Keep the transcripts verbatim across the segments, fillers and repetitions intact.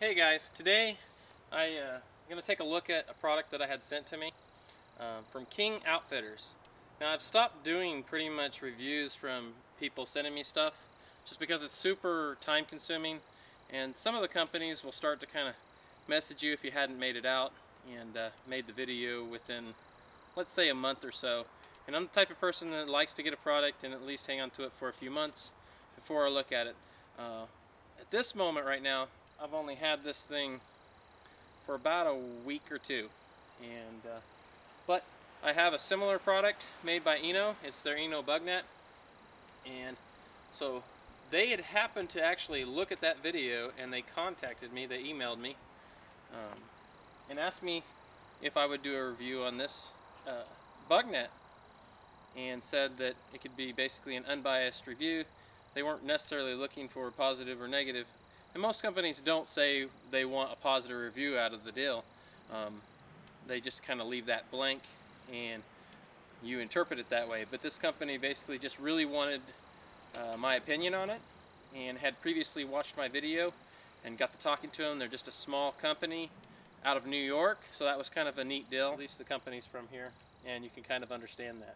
Hey guys, today I'm uh, going to take a look at a product that I had sent to me uh, from King Outfitters. Now I've stopped doing pretty much reviews from people sending me stuff just because it's super time consuming, and some of the companies will start to kind of message you if you hadn't made it out and uh, made the video within, let's say, a month or so. And I'm the type of person that likes to get a product and at least hang on to it for a few months before I look at it. Uh, at this moment right now, I've only had this thing for about a week or two, and uh, but I have a similar product made by Eno. It's their Eno bug net, and so they had happened to actually look at that video, and they contacted me, they emailed me, um, and asked me if I would do a review on this uh, bug net, and said that it could be basically an unbiased review. They weren't necessarily looking for positive or negative. And most companies don't say they want a positive review out of the deal. Um, they just kind of leave that blank and you interpret it that way. But this company basically just really wanted uh, my opinion on it, and had previously watched my video and got to talking to them. They're just a small company out of New York, so that was kind of a neat deal. At least the company's from here, and you can kind of understand that.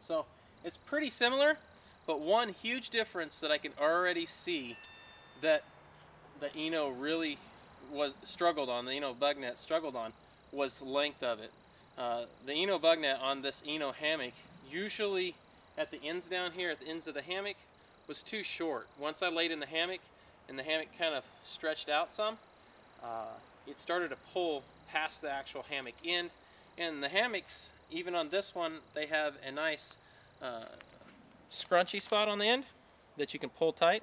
So it's pretty similar, but one huge difference that I can already see that the Eno really was struggled on, the Eno bug net struggled on, was the length of it. Uh, the Eno bug net on this Eno hammock, usually at the ends down here, at the ends of the hammock, was too short. Once I laid in the hammock, and the hammock kind of stretched out some, uh, it started to pull past the actual hammock end. And the hammocks, even on this one, they have a nice uh, scrunchy spot on the end that you can pull tight,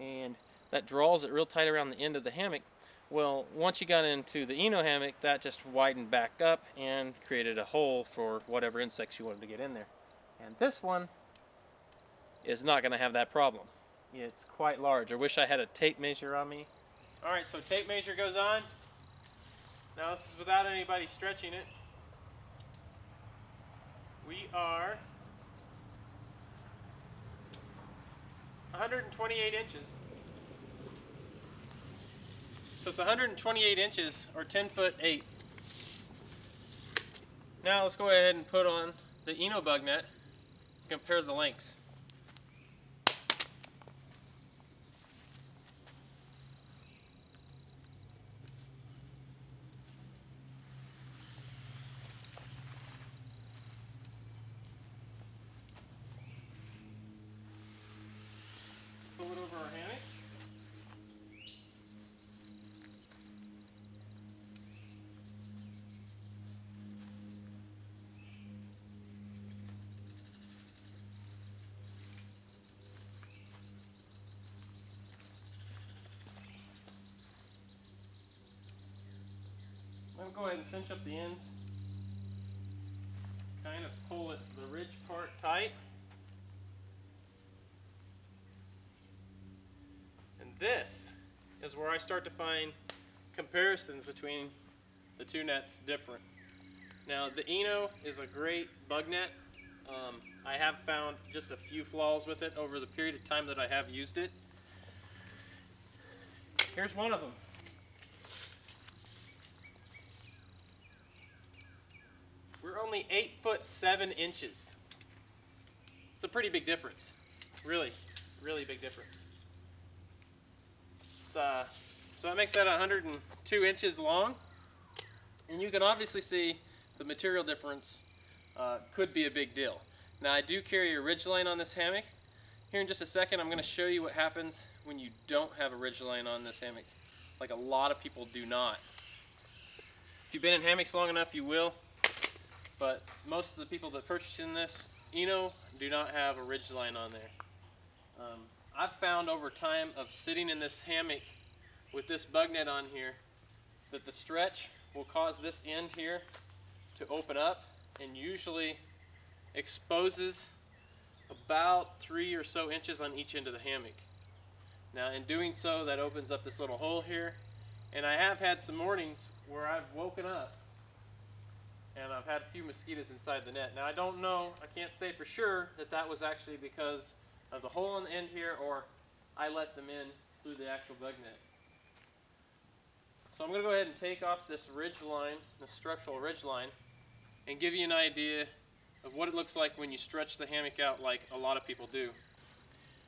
and that draws it real tight around the end of the hammock. Well, once you got into the Eno hammock, that just widened back up and created a hole for whatever insects you wanted to get in there. And this one is not going to have that problem. It's quite large. I wish I had a tape measure on me. All right, so tape measure goes on. Now this is without anybody stretching it. We are one hundred twenty-eight inches. So it's one hundred twenty-eight inches, or ten foot eight. Now let's go ahead and put on the Eno bug net, compare the lengths. I'm going to go ahead and cinch up the ends, kind of pull it, the ridge part, tight. And this is where I start to find comparisons between the two nets different. Now the Eno is a great bug net. Um, I have found just a few flaws with it over the period of time that I have used it. Here's one of them. We're only eight foot seven inches. It's a pretty big difference. Really, really big difference. So, uh, so that makes that one hundred two inches long. And you can obviously see the material difference uh, could be a big deal. Now I do carry a ridgeline on this hammock. Here in just a second I'm going to show you what happens when you don't have a ridgeline on this hammock. Like a lot of people do not. If you've been in hammocks long enough, you will. But most of the people that purchase in this Eno do not have a ridge line on there. Um, I've found over time of sitting in this hammock with this bug net on here that the stretch will cause this end here to open up, and usually exposes about three or so inches on each end of the hammock. Now in doing so, that opens up this little hole here, and I have had some mornings where I've woken up and I've had a few mosquitoes inside the net. Now I don't know, I can't say for sure that that was actually because of the hole on the end here, or I let them in through the actual bug net. So I'm going to go ahead and take off this ridge line, this structural ridge line, and give you an idea of what it looks like when you stretch the hammock out like a lot of people do.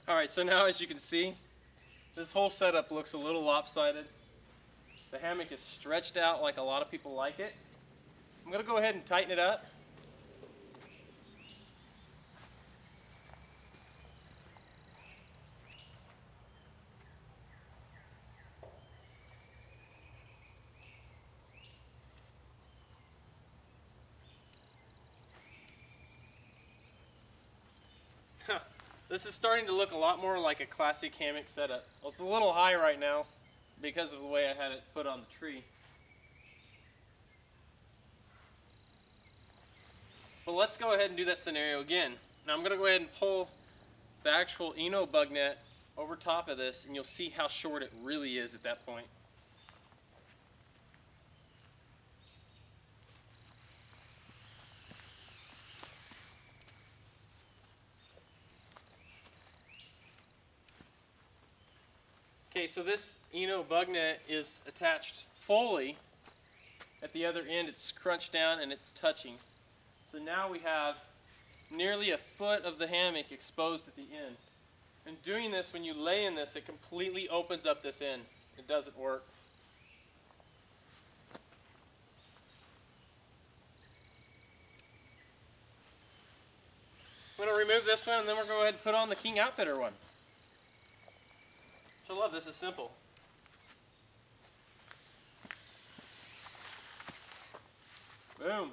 Alright, so now as you can see, this whole setup looks a little lopsided. The hammock is stretched out like a lot of people like it. I'm going to go ahead and tighten it up. This is starting to look a lot more like a classic hammock setup. Well, it's a little high right now because of the way I had it put on the tree. But let's go ahead and do that scenario again. Now I'm going to go ahead and pull the actual Eno bug net over top of this, and you'll see how short it really is at that point. Okay, so this Eno bug net is attached fully at the other end. It's crunched down and it's touching. So now we have nearly a foot of the hammock exposed at the end. And doing this, when you lay in this, it completely opens up this end. It doesn't work. I'm going to remove this one, and then we're going to go ahead and put on the King Outfitter one. I love this. It's simple. Boom.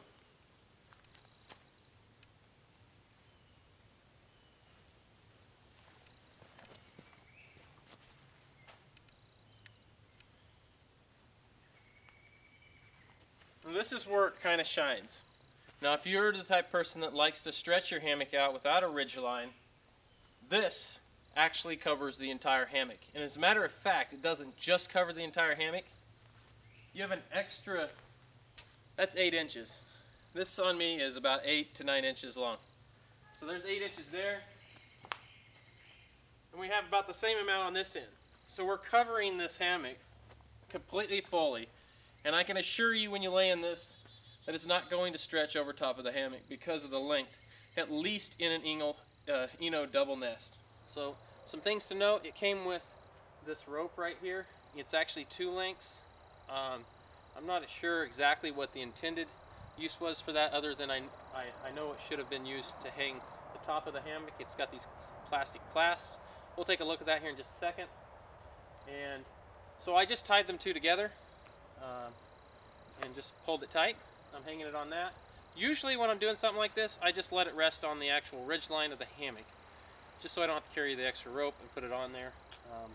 And this is where it kind of shines. Now, if you're the type of person that likes to stretch your hammock out without a ridge line, this actually covers the entire hammock. And as a matter of fact, it doesn't just cover the entire hammock. You have an extra, that's eight inches. This on me is about eight to nine inches long. So there's eight inches there. And we have about the same amount on this end. So we're covering this hammock completely fully. And I can assure you when you lay in this that it's not going to stretch over top of the hammock because of the length, at least in an Eno, uh, Eno double nest. So some things to note, it came with this rope right here. It's actually two lengths. Um, I'm not sure exactly what the intended use was for that, other than I, I, I know it should have been used to hang the top of the hammock. It's got these plastic clasps. We'll take a look at that here in just a second. And so I just tied them two together um, and just pulled it tight. I'm hanging it on that. Usually when I'm doing something like this, I just let it rest on the actual ridge line of the hammock, just so I don't have to carry the extra rope and put it on there. Um,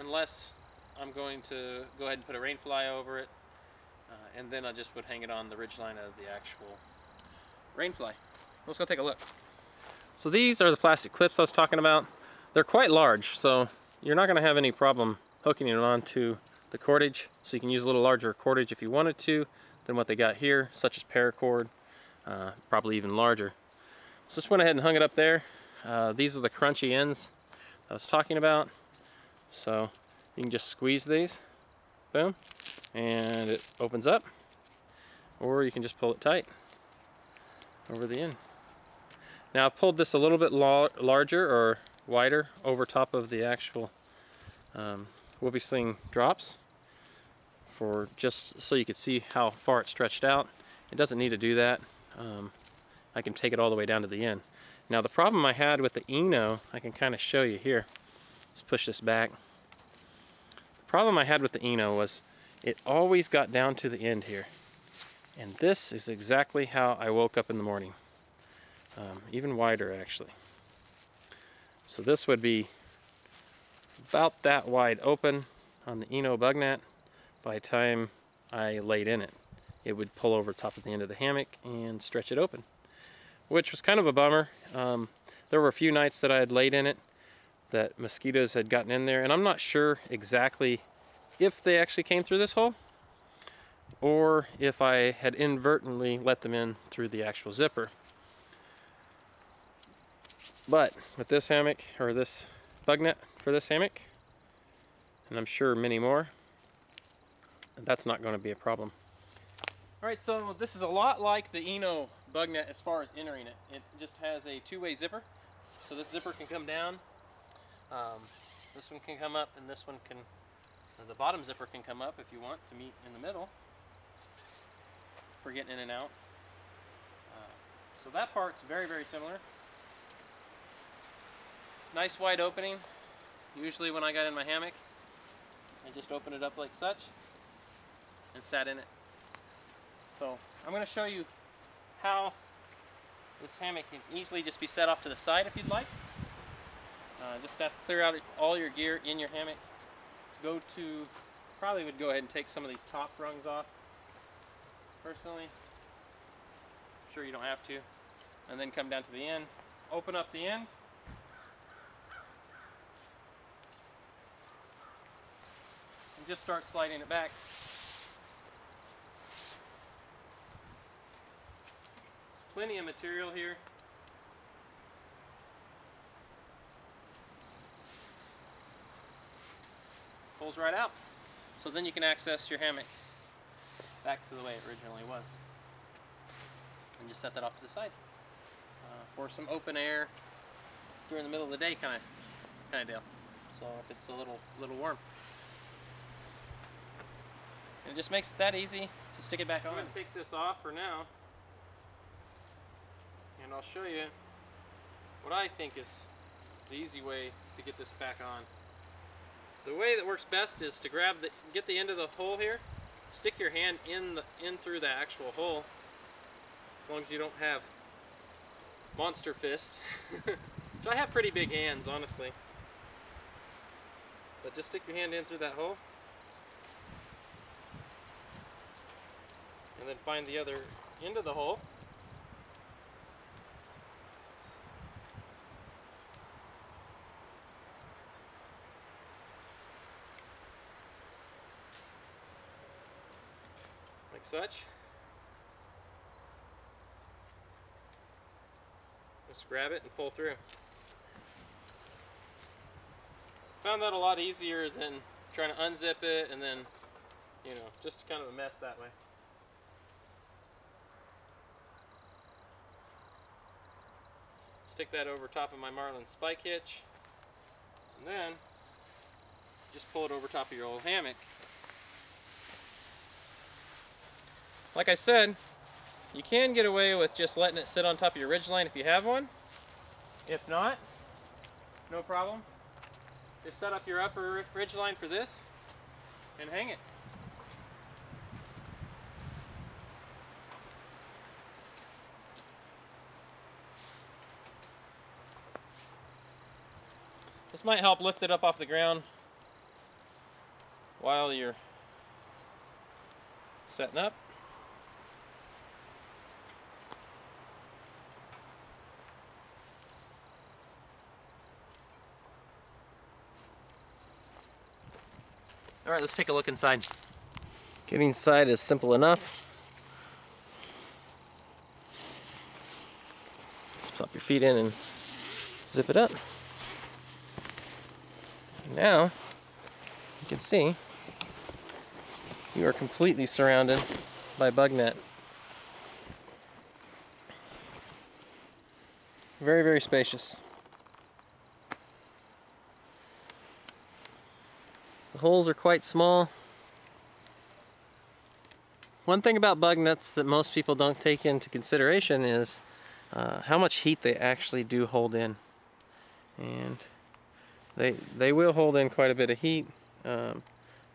unless I'm going to go ahead and put a rain fly over it, uh, and then I just would hang it on the ridge line of the actual rain fly. Let's go take a look. So these are the plastic clips I was talking about. They're quite large, so you're not going to have any problem hooking it onto the cordage. So you can use a little larger cordage if you wanted to than what they got here, such as paracord, uh, probably even larger. So just went ahead and hung it up there. Uh, these are the crunchy ends I was talking about, so you can just squeeze these, boom, and it opens up, or you can just pull it tight over the end. Now I pulled this a little bit la larger or wider over top of the actual um, whoopee sling drops, for just so you could see how far it stretched out. It doesn't need to do that. Um, I can take it all the way down to the end. Now the problem I had with the Eno, I can kind of show you here. Let's push this back. The problem I had with the Eno was it always got down to the end here. And this is exactly how I woke up in the morning. Um, even wider, actually. So this would be about that wide open on the Eno bug net by the time I laid in it. It would pull over top of the end of the hammock and stretch it open, which was kind of a bummer. Um, there were a few nights that I had laid in it that mosquitoes had gotten in there, and I'm not sure exactly if they actually came through this hole or if I had inadvertently let them in through the actual zipper. But with this hammock, or this bug net for this hammock, and I'm sure many more, that's not going to be a problem. All right, so this is a lot like the Eno bug net as far as entering it. It just has a two-way zipper. So this zipper can come down, um, this one can come up, and this one can, the bottom zipper can come up if you want to meet in the middle for getting in and out. Uh, so that part's very, very similar. Nice wide opening. Usually when I got in my hammock, I just opened it up like such and sat in it. So I'm going to show you how this hammock can easily just be set off to the side if you'd like. Uh, just have to clear out all your gear in your hammock. Go to, probably would go ahead and take some of these top rungs off, personally. I'm sure you don't have to. And then come down to the end. Open up the end. And just start sliding it back. Plenty of material here. Pulls right out. So then you can access your hammock back to the way it originally was. And just set that off to the side uh, for some open air during the middle of the day kind of kind of deal. So if it's a little little warm. And it just makes it that easy to stick it back on. I'm gonna take this off for now. And I'll show you what I think is the easy way to get this back on. The way that works best is to grab the, get the end of the hole here, stick your hand in the, in through the actual hole, as long as you don't have monster fists. Which I have pretty big hands, honestly. But just stick your hand in through that hole, and then find the other end of the hole. Such. Just grab it and pull through. Found that a lot easier than trying to unzip it and then, you know, just kind of a mess that way. Stick that over top of my Marlin spike hitch, and then just pull it over top of your old hammock. Like I said, you can get away with just letting it sit on top of your ridgeline if you have one. If not, no problem. Just set up your upper ridgeline for this and hang it. This might help lift it up off the ground while you're setting up. All right, let's take a look inside. Getting inside is simple enough. Just plop your feet in and zip it up. And now, you can see you are completely surrounded by bug net. Very, very spacious. The holes are quite small. One thing about bug nets that most people don't take into consideration is uh, how much heat they actually do hold in. And they, they will hold in quite a bit of heat. Um,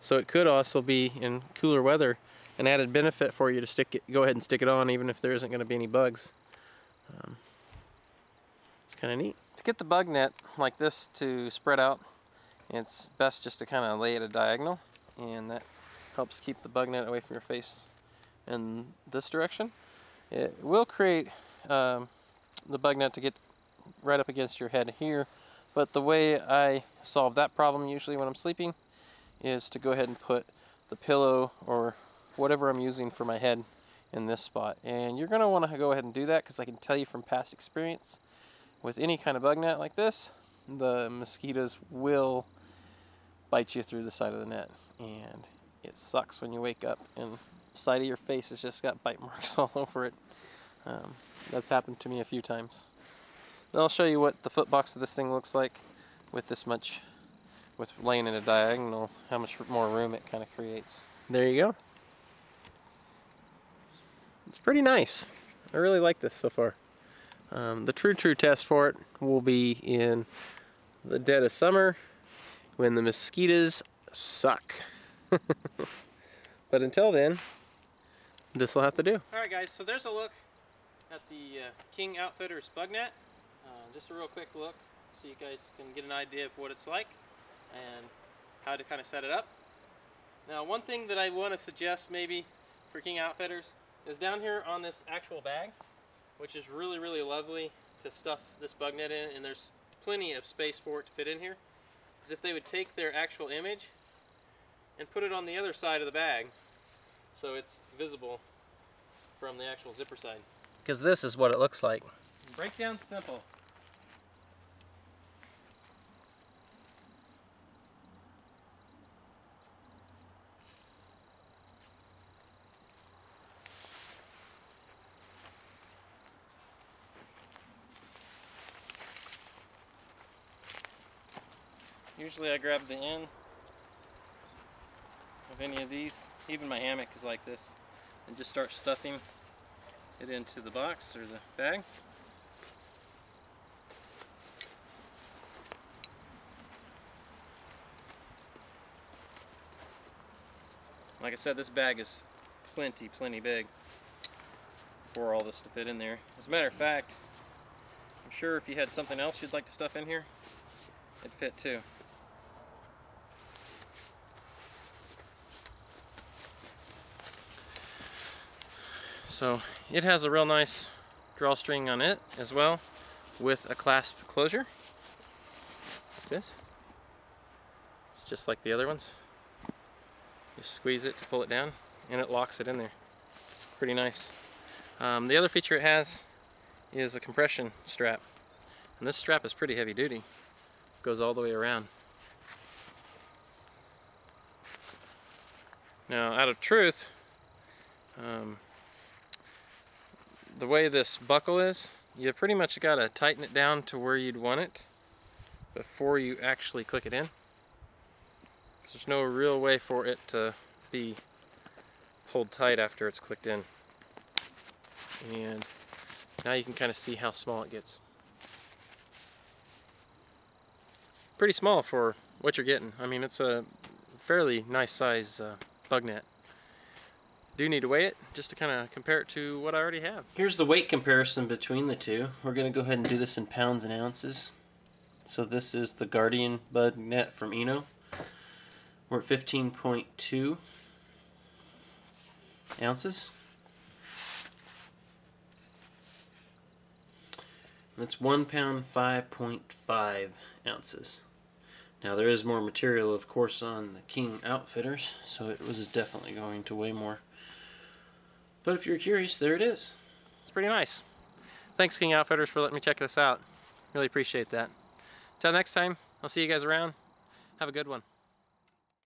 so it could also be in cooler weather an added benefit for you to stick it, go ahead and stick it on even if there isn't going to be any bugs. Um, it's kind of neat. To get the bug net like this to spread out, it's best just to kind of lay it a diagonal, and that helps keep the bug net away from your face in this direction. It will create um, the bug net to get right up against your head here, but the way I solve that problem usually when I'm sleeping is to go ahead and put the pillow or whatever I'm using for my head in this spot. And you're going to want to go ahead and do that because I can tell you from past experience with any kind of bug net like this, the mosquitoes will bite you through the side of the net, and it sucks when you wake up and the side of your face has just got bite marks all over it. Um, that's happened to me a few times. Then I'll show you what the foot box of this thing looks like with this much, with laying in a diagonal, how much more room it kind of creates. There you go. It's pretty nice. I really like this so far. Um, the true, true test for it will be in the dead of summer when the mosquitoes suck. But until then, this will have to do. All right, guys, so there's a look at the uh, King Outfitters bug net. Uh, just a real quick look so you guys can get an idea of what it's like and how to kind of set it up. Now, one thing that I want to suggest maybe for King Outfitters is down here on this actual bag, which is really, really lovely to stuff this bug net in, and there's plenty of space for it to fit in here, is if they would take their actual image and put it on the other side of the bag so it's visible from the actual zipper side. Because this is what it looks like. Breakdown simple. Usually I grab the end of any of these, even my hammock is like this, and just start stuffing it into the box or the bag. Like I said, this bag is plenty, plenty big for all this to fit in there. As a matter of fact, I'm sure if you had something else you'd like to stuff in here, it'd fit too. So it has a real nice drawstring on it as well, with a clasp closure. Like this. It's just like the other ones. You squeeze it to pull it down, and it locks it in there. Pretty nice. Um, the other feature it has is a compression strap, and this strap is pretty heavy duty. It goes all the way around. Now, out of truth. Um, The way this buckle is, you pretty much got to tighten it down to where you'd want it before you actually click it in. There's no real way for it to be pulled tight after it's clicked in. And now you can kind of see how small it gets. Pretty small for what you're getting. I mean, it's a fairly nice size uh, bug net. Do need to weigh it just to kind of compare it to what I already have. Here's the weight comparison between the two. We're going to go ahead and do this in pounds and ounces. So this is the Guardian bug net from E N O. We're at fifteen point two ounces. That's one pound five point five ounces. Now there is more material, of course, on the King Outfitters, so it was definitely going to weigh more. But if you're curious, there it is. It's pretty nice. Thanks, King Outfitters, for letting me check this out. Really appreciate that. Till next time, I'll see you guys around. Have a good one.